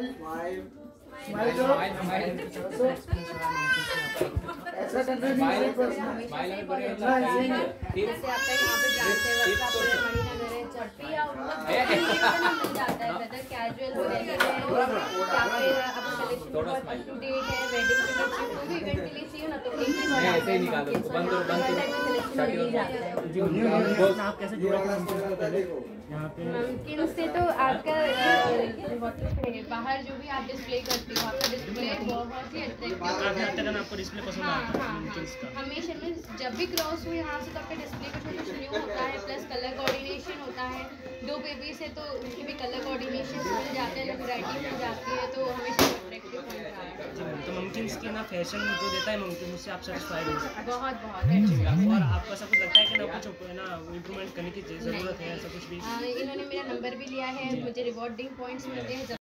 मुमकिन से तो आपका बाहर जो भी आप डिस्प्ले करती हो आपका डिस्प्ले बहुत ही अट्रैक्टिव आपको डिस्प्ले पसंद आता है हमेशा में जब भी क्रॉस हुई यहाँ से तो आपका डिस्प्ले का थोड़ा शुरू होता है प्लस कलर कोऑर्डिनेशन होता है दो बेबी से तो उनके भी कलर कोऑर्डिनेशन मिल जाते हैं वैरायटी मिल जाती है तो हमेशा अट्रैक्टिव होता है। तो मुमकिन के ना फैशन जो देता है मुमकिन उससे आप सेटिस्फाई हो सकते हैं बहुत बहुत और आपको सब कुछ लगता है कि ना कुछ है ना इंप्रूवमेंट करने की जरूरत है सब कुछ भी। इन्होंने मेरा नंबर भी लिया है मुझे रिवॉर्डिंग पॉइंट्स मिलते हैं।